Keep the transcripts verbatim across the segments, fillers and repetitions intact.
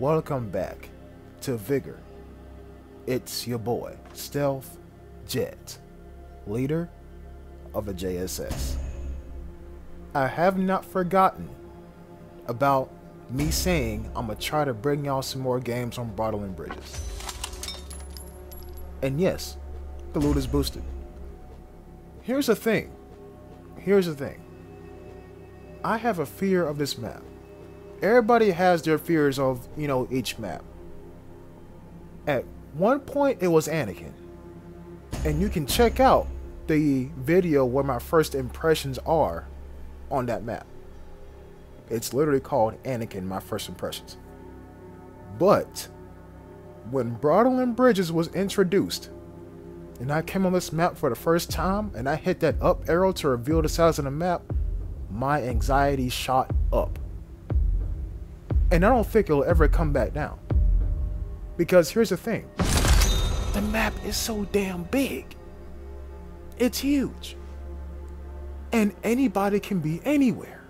Welcome back to Vigor. It's your boy, Stealth Jet, leader of a J S S. I have not forgotten about me saying I'm gonna try to bring y'all some more games on Broadland Bridges. And yes, the loot is boosted. Here's the thing. Here's the thing. I have a fear of this map. Everybody has their fears of, you know, each map. At one point, it was Anakin. And you can check out the video where my first impressions are on that map. It's literally called Anakin, My First Impressions. But when Broadland Bridges was introduced, and I came on this map for the first time, and I hit that up arrow to reveal the size of the map, my anxiety shot up. And I don't think it'll ever come back down. Because here's the thing. The map is so damn big. It's huge. And anybody can be anywhere.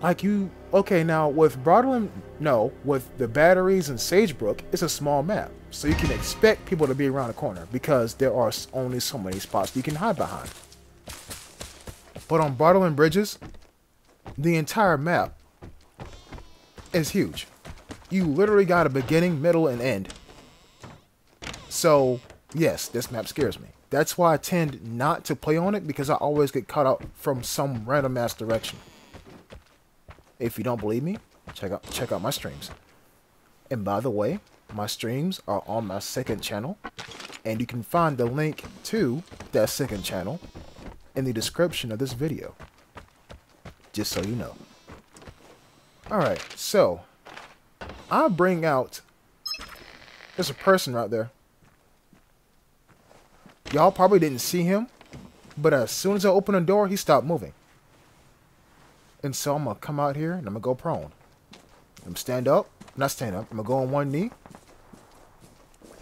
Like you... Okay, now with Broadland... No, with the batteries and Sagebrook, it's a small map. So you can expect people to be around the corner. Because there are only so many spots you can hide behind. But on Broadland Bridges, the entire map... it's huge. You literally got a beginning, middle, and end. So, yes, this map scares me. That's why I tend not to play on it, because I always get caught out from some random ass direction. If you don't believe me, check out check out my streams. And by the way, my streams are on my second channel, and you can find the link to that second channel in the description of this video. Just so you know. Alright, so, I bring out, there's a person right there. Y'all probably didn't see him, but as soon as I open the door, he stopped moving. And so I'm going to come out here, and I'm going to go prone. I'm going to stand up, not stand up, I'm going to go on one knee,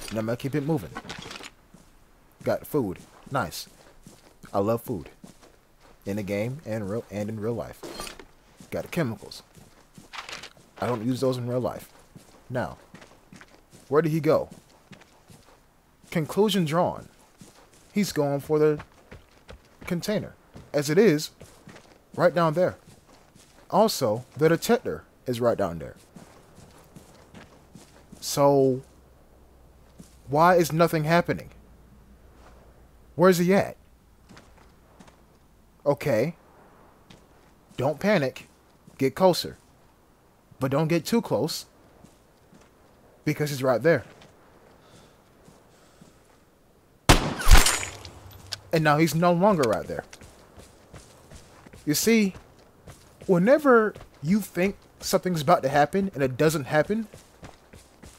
and I'm going to keep it moving. Got food, nice. I love food, in the game and real and in real life. Got chemicals. I don't use those in real life. Now, where did he go? Conclusion drawn. He's going for the container. As it is, right down there. Also, the detector is right down there. So, why is nothing happening? Where's he at? Okay. Don't panic. Get closer. But don't get too close, because he's right there. And now he's no longer right there. You see, whenever you think something's about to happen and it doesn't happen,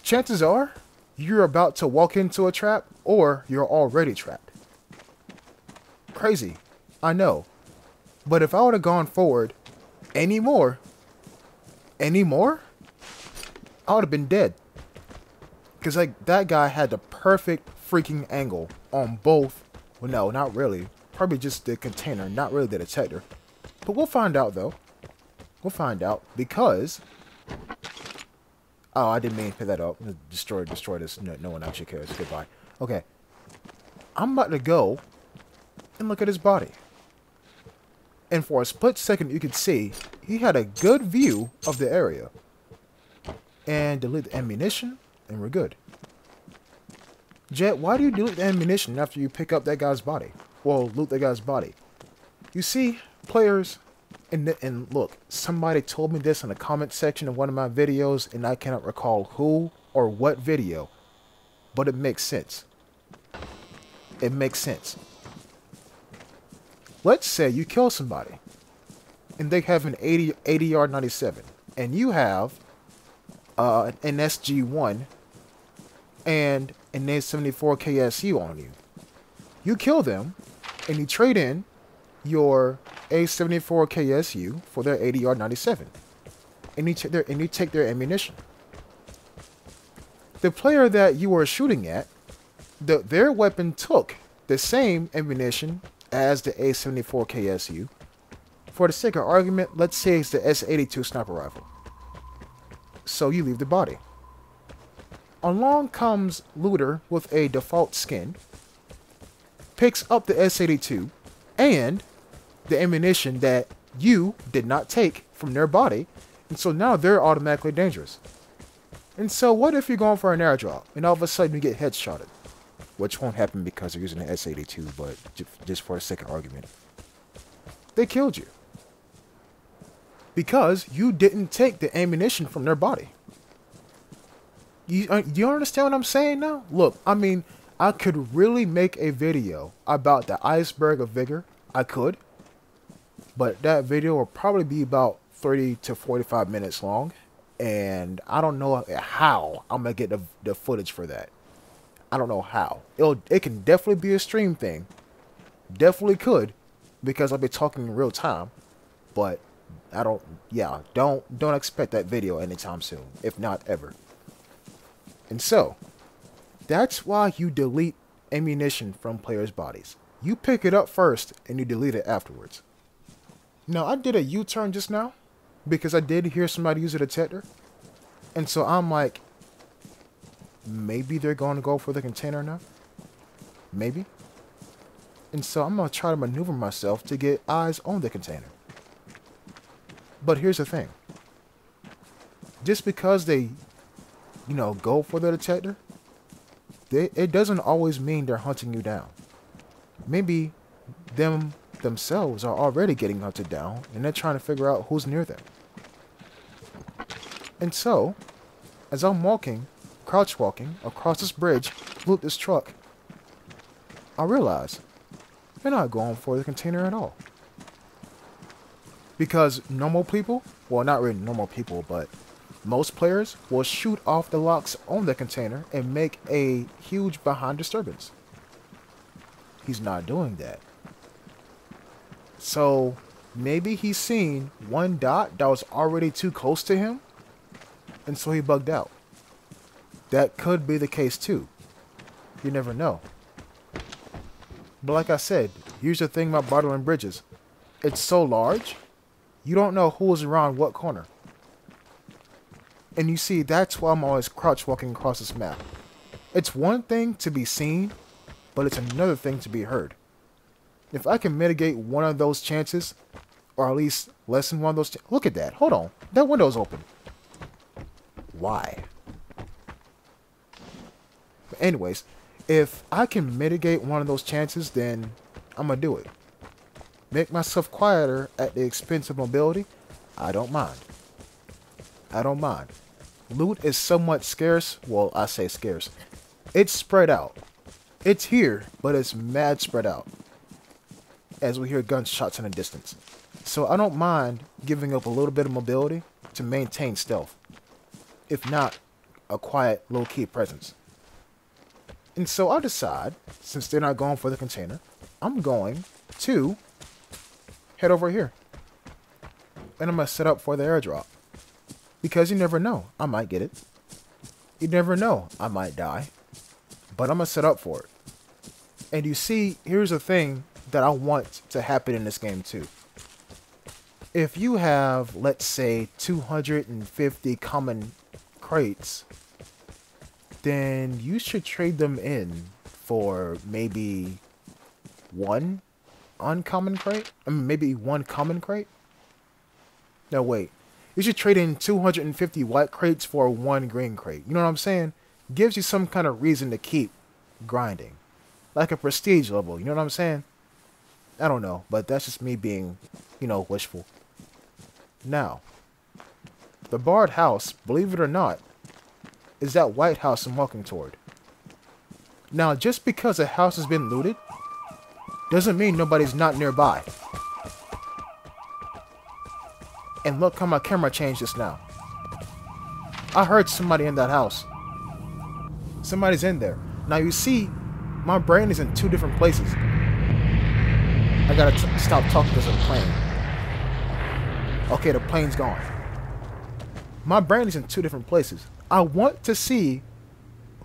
chances are you're about to walk into a trap or you're already trapped. Crazy, I know. But if I would have gone forward any more, Any more? I would have been dead. Because like that guy had the perfect freaking angle on both. Well, no, not really. Probably just the container, not really the detector. But we'll find out, though. We'll find out because... Oh, I didn't mean to pick that up. Destroy, destroy this. No, no one actually cares. Goodbye. Okay. I'm about to go and look at his body. And for a split second, you could see he had a good view of the area. And delete the ammunition, and we're good. Jet, why do you delete the ammunition after you pick up that guy's body? Well, loot that guy's body. You see, players, and, and look, somebody told me this in the comment section of one of my videos, and I cannot recall who or what video, but it makes sense. It makes sense. Let's say you kill somebody, and they have an A D R ninety-seven, and you have uh, an S G one and an A seventy-four K S U on you. You kill them, and you trade in your A seventy-four K S U for their A D R ninety-seven, and you, their, and you take their ammunition. The player that you were shooting at, the, their weapon took the same ammunition as the A seventy-four K S U. For the sake of argument, let's say it's the S eighty-two sniper rifle. so you leave the body. Along comes Looter with a default skin, picks up the S eighty-two and the ammunition that you did not take from their body, and so now they're automatically dangerous. And so what if you're going for an airdrop and all of a sudden you get headshotted? Which won't happen because they're using an S eighty-two, but just for a sake of argument. They killed you. Because you didn't take the ammunition from their body. You, you understand what I'm saying now? Look, I mean, I could really make a video about the iceberg of Vigor. I could. But that video will probably be about thirty to forty-five minutes long. And I don't know how I'm going to get the, the footage for that. I don't know how. It'll, it can definitely be a stream thing. Definitely could. Because I'll be talking in real time. But I don't, yeah, don't, don't expect that video anytime soon. If not ever. And so, that's why you delete ammunition from players' bodies. You pick it up first and you delete it afterwards. Now, I did a U-turn just now because I did hear somebody use a detector. And so I'm like, maybe they're going to go for the container now. Maybe. And so I'm going to try to maneuver myself to get eyes on the container. But here's the thing. Just because they, you know, go for the detector, they, it doesn't always mean they're hunting you down. Maybe them themselves are already getting hunted down and they're trying to figure out who's near them. And so, as I'm walking, crouch walking across this bridge, loot this truck, I realize they're not going for the container at all. Because normal people, well, not really normal people, but most players will shoot off the locks on the container and make a huge behind disturbance. He's not doing that. So maybe he's seen one dot that was already too close to him, and so he bugged out. That could be the case too. You never know. But like I said, here's the thing about Bottling Bridges. It's so large, you don't know who's around what corner. And you see, that's why I'm always crouch walking across this map. It's one thing to be seen, but it's another thing to be heard. If I can mitigate one of those chances, or at least lessen one of those chances. Look at that. Hold on. That window's open. Why? But anyways, if I can mitigate one of those chances, then I'm going to do it. Make myself quieter at the expense of mobility? I don't mind. I don't mind. Loot is somewhat scarce. Well, I say scarce. It's spread out. It's here, but it's mad spread out. As we hear gunshots in the distance. So I don't mind giving up a little bit of mobility to maintain stealth. If not, a quiet, low-key presence. And so I decide, since they're not going for the container, I'm going to head over here. And I'm going to set up for the airdrop. Because you never know. I might get it. You never know. I might die. But I'm going to set up for it. And you see, here's the thing that I want to happen in this game too. If you have, let's say, two hundred fifty common crates, then you should trade them in for maybe one uncommon crate. I mean, maybe one common crate. No, wait. You should trade in two hundred fifty white crates for one green crate. You know what I'm saying? Gives you some kind of reason to keep grinding. Like a prestige level. You know what I'm saying? I don't know. But that's just me being, you know, wishful. Now, the barred house, believe it or not, is that white house I'm walking toward. Now, just because a house has been looted, doesn't mean nobody's not nearby. And look how my camera changed just now. I heard somebody in that house. Somebody's in there. Now you see, my brain is in two different places. I gotta t stop talking because of the plane. Okay, the plane's gone. My brain is in two different places. I want to see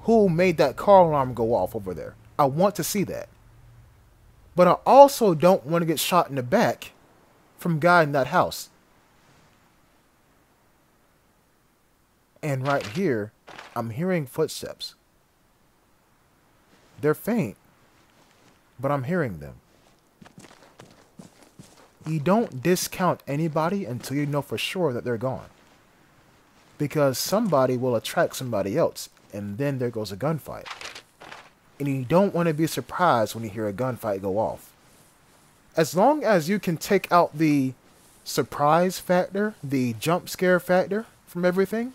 who made that car alarm go off over there. I want to see that. But I also don't want to get shot in the back from a guy in that house. And right here, I'm hearing footsteps. They're faint, but I'm hearing them. You don't discount anybody until you know for sure that they're gone. Because somebody will attract somebody else, and then there goes a gunfight. And you don't want to be surprised when you hear a gunfight go off. As long as you can take out the surprise factor, the jump scare factor from everything,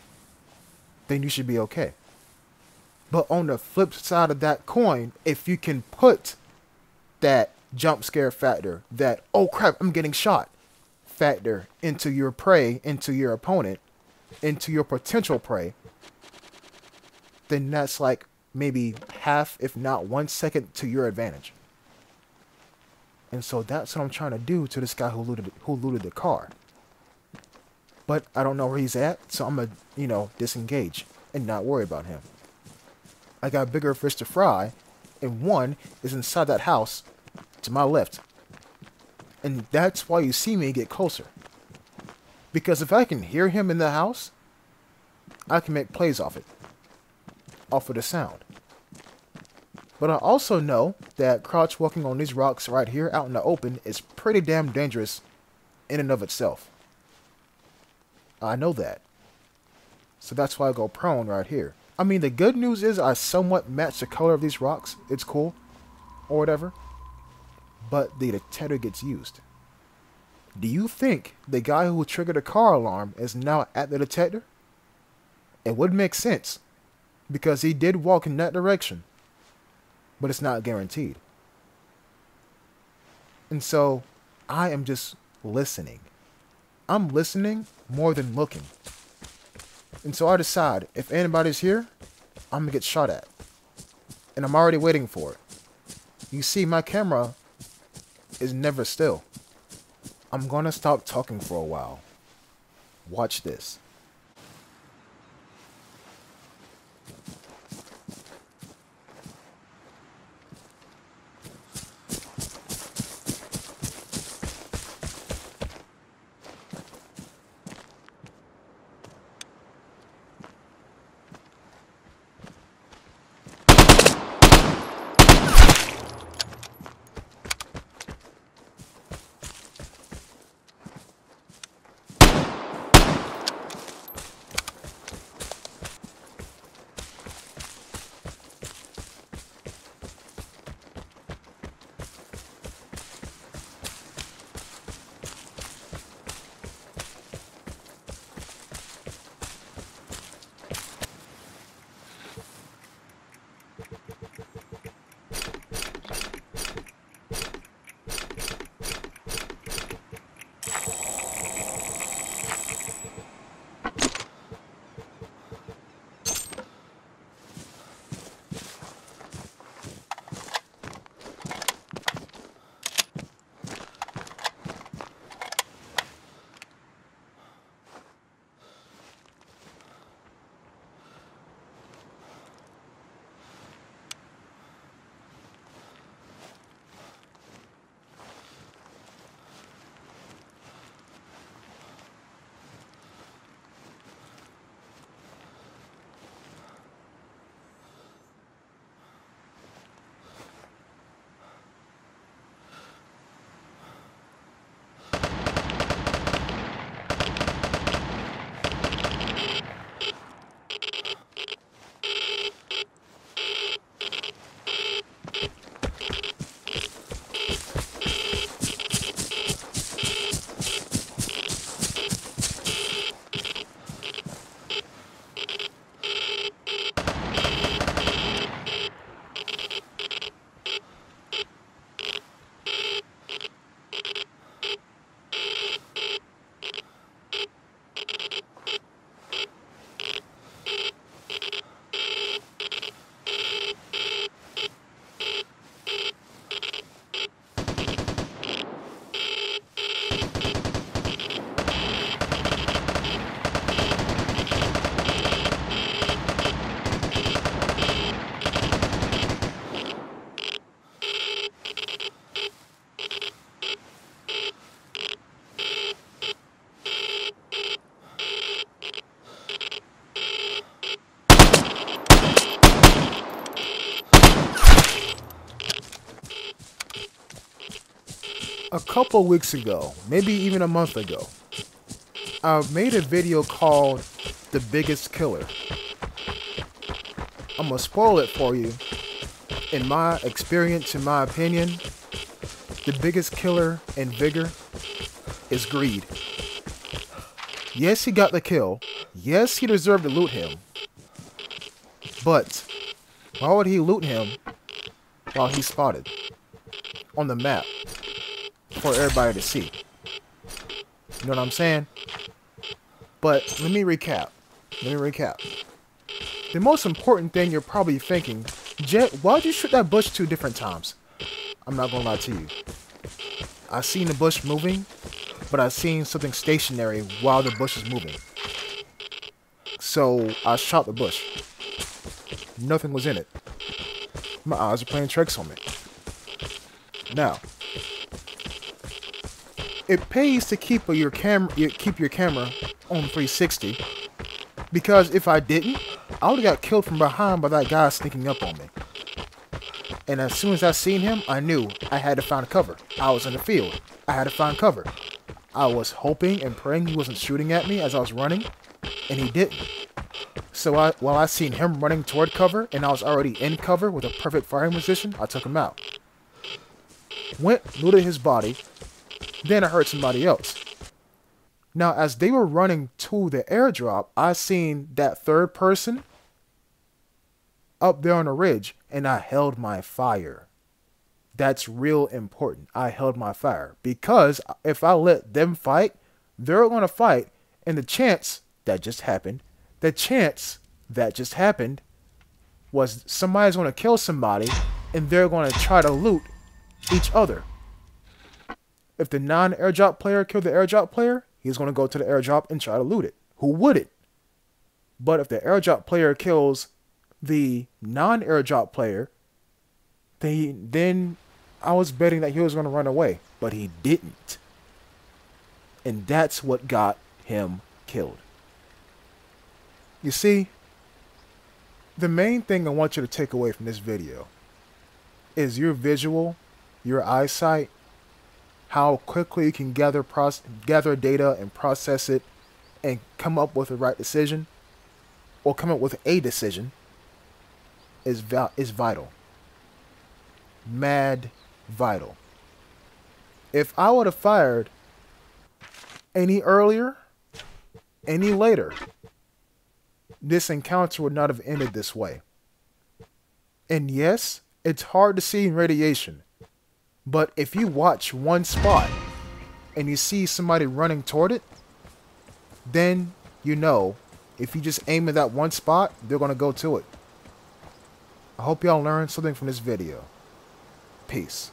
then you should be okay. But on the flip side of that coin, if you can put that jump scare factor, that, oh crap, I'm getting shot factor into your prey, into your opponent, into your potential prey, then that's like maybe half, if not one second, to your advantage. And so that's what I'm trying to do to this guy who looted, who looted the car. But I don't know where he's at, so I'm going to, you know, disengage and not worry about him. I got bigger fish to fry, and one is inside that house to my left. And that's why you see me get closer. Because if I can hear him in the house, I can make plays off it. Off of the sound. But I also know that crouch walking on these rocks right here out in the open is pretty damn dangerous in and of itself. I know that. So that's why I go prone right here. I mean, the good news is I somewhat match the color of these rocks. It's cool. Or whatever. But the detector gets used. Do you think the guy who triggered a car alarm is now at the detector? It would make sense. Because he did walk in that direction. But it's not guaranteed. And so, I am just listening. I'm listening more than looking. And so I decide, if anybody's here, I'm going to get shot at. And I'm already waiting for it. You see, my camera is never still. I'm going to stop talking for a while. Watch this. a couple weeks ago, maybe even a month ago, I made a video called The Biggest Killer. I'm gonna spoil it for you. In my experience, in my opinion, the biggest killer in Vigor is greed. Yes, he got the kill. Yes, he deserved to loot him. But why would he loot him while he's spotted on the map for everybody to see? You know what I'm saying? But let me recap. Let me recap. The most important thing you're probably thinking, Jet, why'd you shoot that bush two different times? I'm not gonna lie to you. I seen the bush moving, but I seen something stationary while the bush is moving. So I shot the bush. Nothing was in it. My eyes are playing tricks on me. Now, it pays to keep your camera, keep your camera on three sixty, because if I didn't, I would've got killed from behind by that guy sneaking up on me. And as soon as I seen him, I knew I had to find cover. I was in the field. I had to find cover. I was hoping and praying he wasn't shooting at me as I was running, and he didn't. So I, while I seen him running toward cover, and I was already in cover with a perfect firing position, I took him out. Went, looted his body, then I heard somebody else. Now, as they were running to the airdrop, I seen that third person up there on the ridge, and I held my fire. That's real important. I held my fire, because if I let them fight, they're going to fight, and the chance that just happened, the chance that just happened was somebody's going to kill somebody, and they're going to try to loot each other. If the non-airdrop player killed the airdrop player, he's going to go to the airdrop and try to loot it. Who wouldn't? But if the airdrop player kills the non-airdrop player, they, then I was betting that he was going to run away. But he didn't. And that's what got him killed. You see, the main thing I want you to take away from this video is your visual, your eyesight, how quickly you can gather process, gather data and process it and come up with the right decision, or come up with a decision, is, is vital. Mad vital. If I would have fired any earlier, any later, this encounter would not have ended this way. And yes, it's hard to see in radiation, but if you watch one spot and you see somebody running toward it, then you know if you just aim at that one spot, they're going to go to it. I hope y'all learned something from this video. Peace.